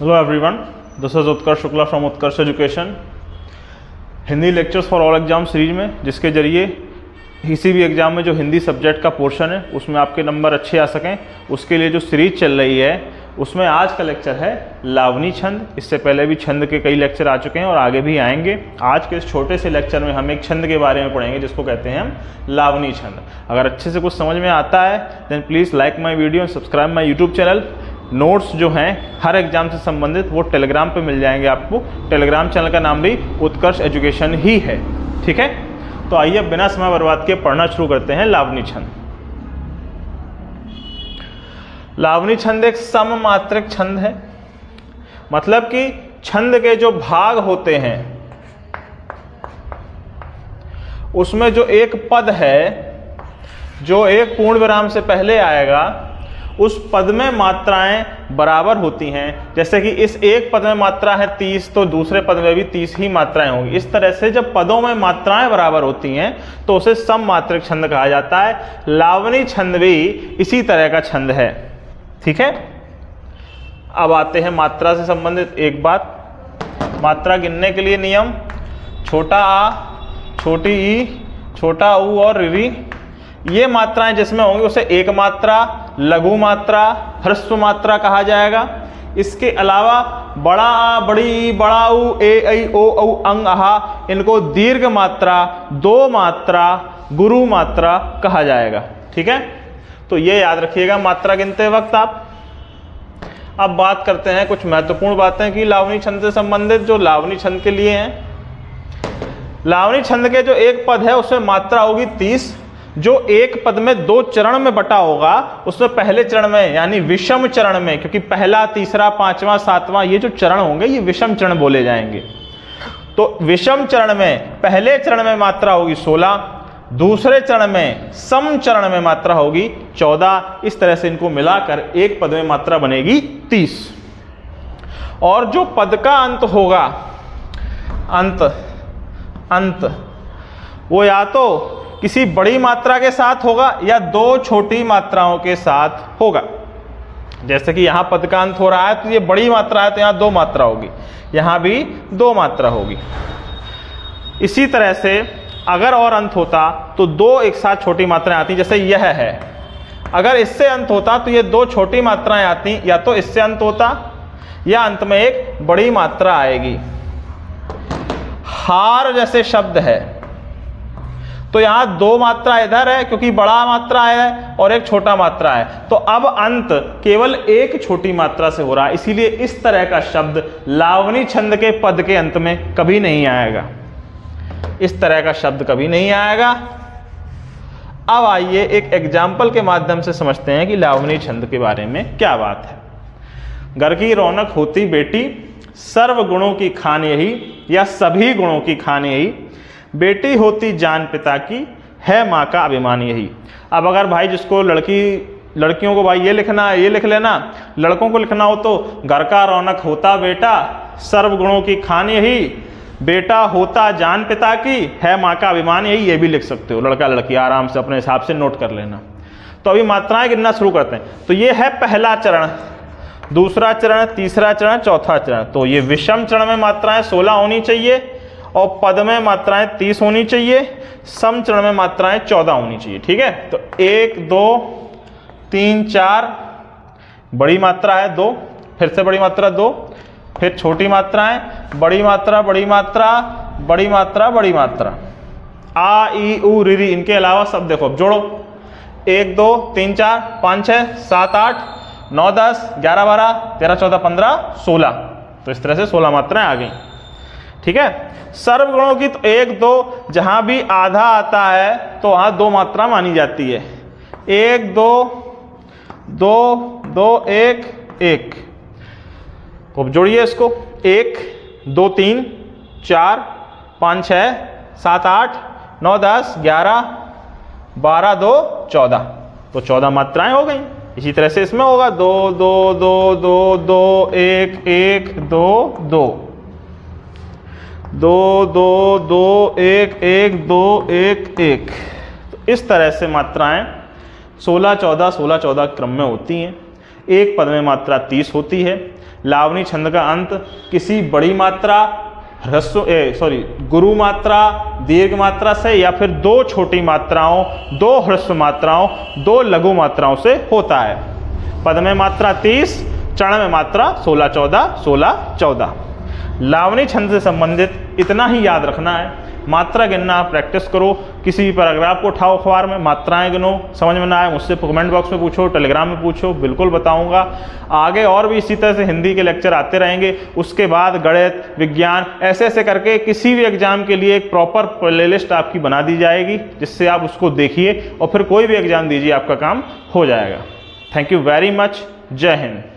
Hello everyone, this is Utkarsh Shukla from Utkarsh education. Hindi lectures for all exam series में, जिसके जरिए किसी भी एग्ज़ाम में जो हिंदी सब्जेक्ट का पोर्शन है उसमें आपके नंबर अच्छे आ सकें, उसके लिए जो सीरीज चल रही है उसमें आज का लेक्चर है लावनी छंद। इससे पहले भी छंद के कई लेक्चर आ चुके हैं और आगे भी आएंगे। आज के इस छोटे से लेक्चर में हम एक छंद के बारे में पढ़ेंगे जिसको कहते हैं हम लावनी छंद। अगर अच्छे से कुछ समझ में आता है then please like my video and subscribe my YouTube channel. Notes जो हैं हर एग्ज़ाम से संबंधित वो टेलीग्राम पे मिल जाएंगे आपको। टेलीग्राम चैनल का नाम भी उत्कर्ष एजुकेशन ही है, ठीक है। तो आइए बिना समय बर्बाद किए पढ़ना शुरू करते हैं लावनी छंद। लावनी छंद एक सममात्रक छंद है, मतलब कि छंद के जो भाग होते हैं उसमें जो एक पद है जो एक पूर्ण विराम से पहले आएगा उस पद में मात्राएं बराबर होती हैं। जैसे कि इस एक पद में मात्रा है 30 तो दूसरे पद में भी 30 ही मात्राएं होंगी। इस तरह से जब पदों में मात्राएं बराबर होती हैं तो उसे सममात्रक छंद कहा जाता है। लावनी छंद भी इसी तरह का छंद है, ठीक है। अब आते हैं मात्रा से संबंधित एक बात। मात्रा गिनने के लिए नियम, छोटा आ, छोटी ई, छोटा ऊ और ऋ, ये मात्राएं जिसमें होंगी उसे एक मात्रा, लघु मात्रा, ह्रस्व मात्रा कहा जाएगा। इसके अलावा बड़ा आ, बड़ी, बड़ा ऊ, ए, ऐ, ओ, औ, अंग, आहा, इनको दीर्घ मात्रा, दो मात्रा, गुरु मात्रा कहा जाएगा, ठीक है। तो ये याद रखिएगा मात्रा गिनते वक्त आप। अब बात करते हैं कुछ महत्वपूर्ण बातें कि लावनी छंद से संबंधित जो लावनी छंद के लिए हैं। लावनी छंद के जो एक पद है उसमें मात्रा होगी 30। जो एक पद में दो चरण में बटा होगा उसमें पहले चरण में यानी विषम चरण में, क्योंकि पहला, तीसरा, पांचवा, सातवां ये जो चरण होंगे ये विषम चरण बोले जाएंगे। तो विषम चरण में पहले चरण में मात्रा होगी 16, दूसरे चरण में सम चरण में मात्रा होगी 14। इस तरह से इनको मिलाकर एक पद में मात्रा बनेगी 30। और जो पद का अंत होगा, अंत वो या तो किसी बड़ी मात्रा के साथ होगा या दो छोटी मात्राओं के साथ होगा। जैसे कि यहाँ पद का अंत हो रहा है तो ये बड़ी मात्रा है तो यहाँ दो मात्रा होगी, यहाँ भी दो मात्रा होगी। इसी तरह से अगर और अंत होता तो दो एक साथ छोटी मात्राएं आती, जैसे यह है। अगर इससे अंत होता तो ये दो छोटी मात्राएं आती, या तो इससे अंत होता या अंत में एक बड़ी मात्रा आएगी। हार जैसे शब्द है तो यहाँ दो मात्रा इधर है क्योंकि बड़ा मात्रा है और एक छोटा मात्रा है, तो अब अंत केवल एक छोटी मात्रा से हो रहा है। इसीलिए इस तरह का शब्द लावनी छंद के पद के अंत में कभी नहीं आएगा, इस तरह का शब्द कभी नहीं आएगा। अब आइए एक एग्जाम्पल के माध्यम से समझते हैं कि लावनी छंद के बारे में क्या बात है। घर की रौनक होती बेटी, सर्व गुणों की खान यही या सभी गुणों की खान यही, बेटी होती जान पिता की, है माँ का अभिमान यही। अब अगर भाई जिसको लड़कियों को भाई ये लिखना है ये लिख लेना, लड़कों को लिखना हो तो घर का रौनक होता बेटा, सर्व गुणों की खान यही, बेटा होता जान पिता की, है माँ का अभिमान यही, ये भी लिख सकते हो। लड़का लड़की आराम से अपने हिसाब से नोट कर लेना। तो अभी मात्राएँ गिनना शुरू करते हैं। तो ये है पहला चरण, दूसरा चरण, तीसरा चरण, चौथा चरण। तो ये विषम चरण में मात्राएँ 16 होनी चाहिए और पद में मात्राएं 30 होनी चाहिए, सम चरण में मात्राएं 14 होनी चाहिए, ठीक है। तो 1, 2, 3, 4 बड़ी मात्रा है 2, फिर से बड़ी मात्रा 2, फिर छोटी मात्राएं, बड़ी मात्रा, बड़ी मात्रा, बड़ी मात्रा, बड़ी मात्रा, आ, ई, ऊ, ऋ। इनके अलावा सब देखो अब जोड़ो, 1, 2, 3, 4, 5, 6, 7, 8, 9, 10, 11, 12, 13, 14, 15, 16। तो इस तरह से 16 मात्राएं आ गई, ठीक है। सर्व गुणों की तो 1, 2 जहां भी आधा आता है तो वहां दो मात्रा मानी जाती है, 1, 2, 2, 2, 1, 1। तो अब जोड़िए इसको, 1, 2, 3, 4, 5, 6, 7, 8, 9, 10, 11, 12, 2, 14। तो 14 मात्राएं हो गई। इसी तरह से इसमें होगा 2, 2, 2, 2, 2, 1, 1, 2, 2, 2, 1, 1, 2, 1, 1। तो इस तरह से मात्राएं 16, 14, 16, 14 क्रम में होती हैं। एक पद में मात्रा 30 होती है, लावनी छंद का अंत किसी बड़ी मात्रा गुरु मात्रा, दीर्घ मात्रा से या फिर दो छोटी मात्राओं, दो ह्रस्व मात्राओं, दो लघु मात्राओं से होता है। पद में मात्रा 30, चरण में मात्रा 16, 14, 16, 14। लावनी छंद से संबंधित इतना ही याद रखना है। मात्रा गिनना आप प्रैक्टिस करो, किसी भी पैराग्राफ को उठाओ अखबार में, मात्राएं गिनो। समझ में ना आए मुझसे कमेंट बॉक्स में पूछो, टेलीग्राम में पूछो, बिल्कुल बताऊंगा। आगे और भी इसी तरह से हिंदी के लेक्चर आते रहेंगे। उसके बाद गणित, विज्ञान, ऐसे ऐसे करके किसी भी एग्जाम के लिए एक प्रॉपर प्लेलिस्ट आपकी बना दी जाएगी, जिससे आप उसको देखिए और फिर कोई भी एग्जाम दीजिए, आपका काम हो जाएगा। Thank you very much. जय हिंद।